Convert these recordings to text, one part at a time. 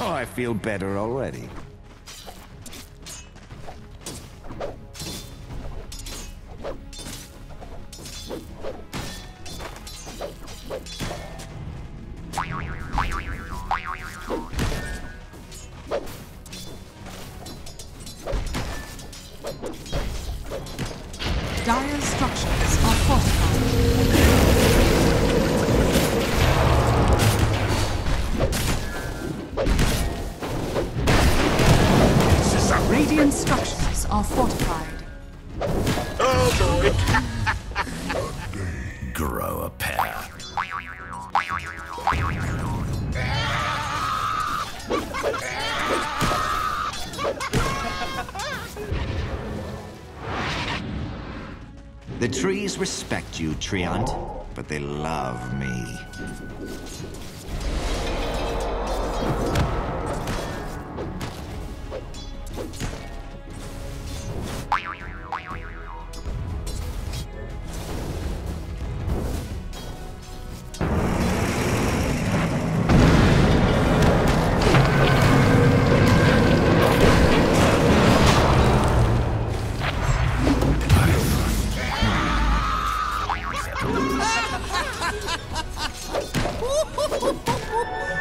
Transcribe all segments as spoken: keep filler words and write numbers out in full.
Oh, I feel better already. Dire structures are fortified. Radiant structures are fortified. Oh boy! Grow a pair. The trees respect you, Treant, but they love me.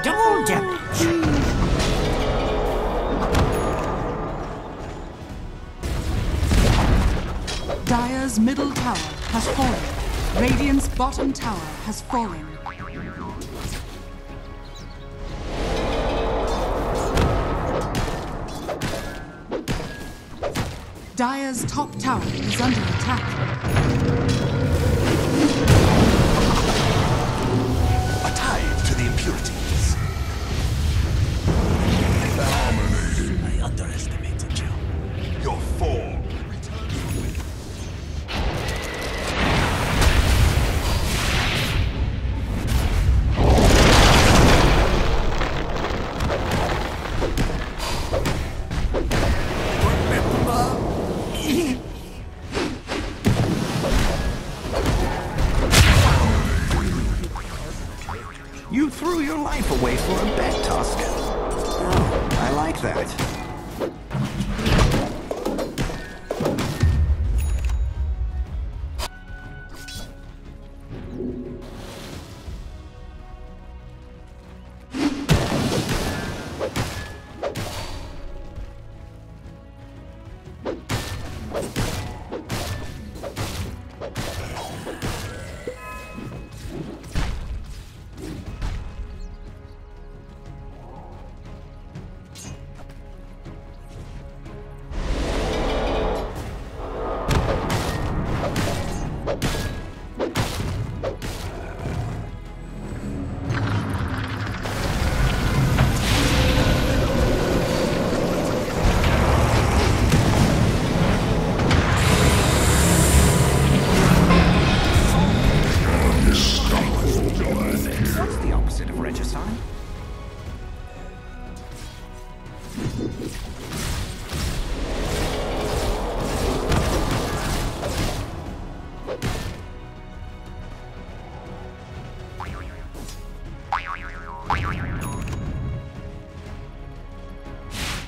Double damage! Dire's middle tower has fallen. Radiant's bottom tower has fallen. Dire's top tower is under attack. You threw your life away for a bet, Tusk. Oh, I like that.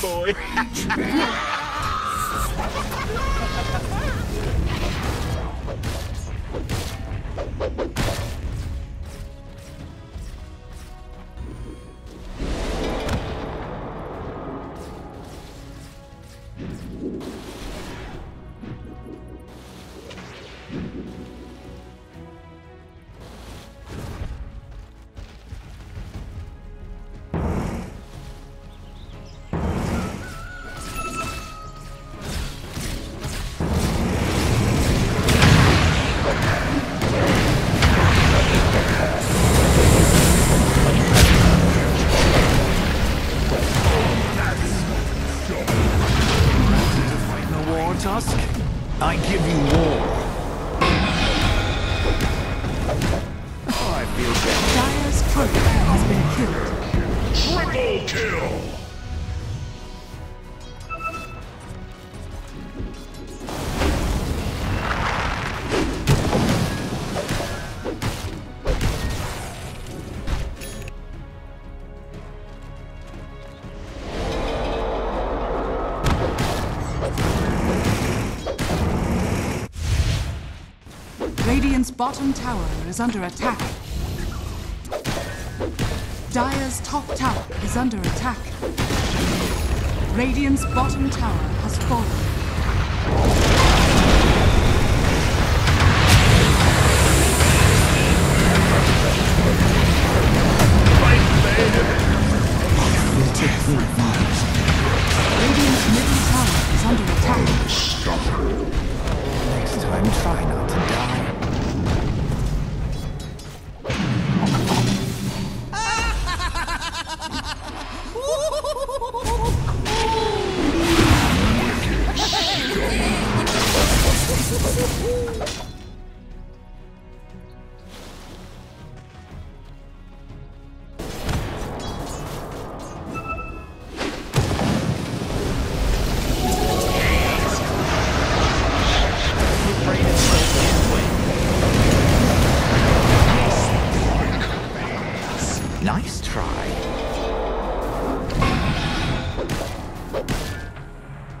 Boy. turret has been killed. Triple kill! Radiant's bottom tower is under attack. Dire's top tower is under attack. Radiant's bottom tower has fallen. Nice try.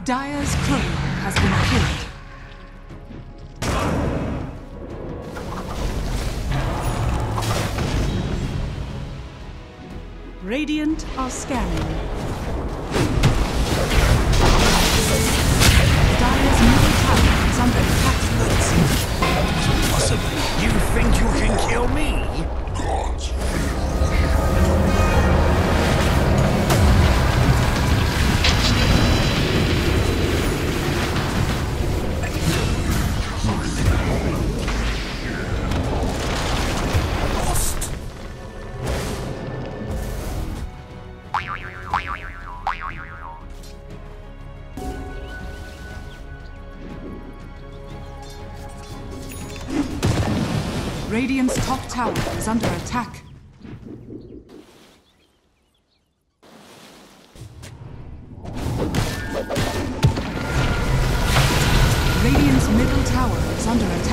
Dire's crew has been killed. Radiant are scanning. Dire's middle tower is under attack. That's impossible. You think you can kill me? God's Radiant's top tower is under attack. Radiant's middle tower is under attack.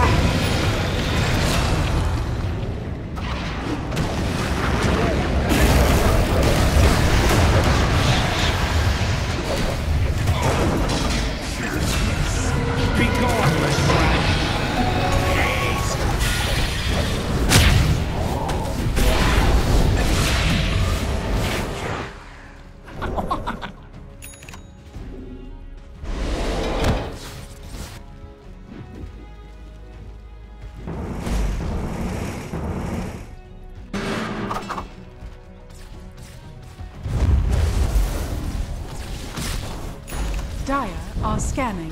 Dire are scanning.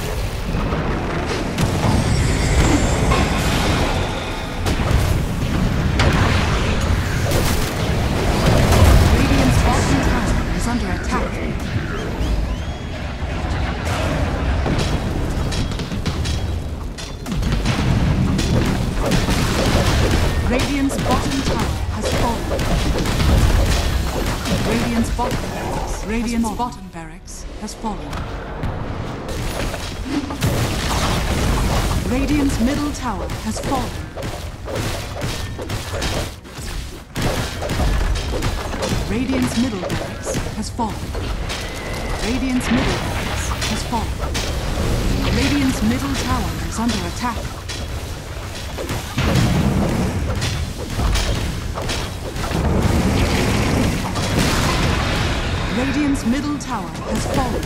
Radiant's bottom tower Radiant's bottom barracks. Radiant's bottom barracks has fallen. Radiant's middle tower has fallen. Radiant's middle barracks has fallen. Radiant's middle barracks has fallen. Radiant's middle tower is under attack. Radiant's middle tower has fallen.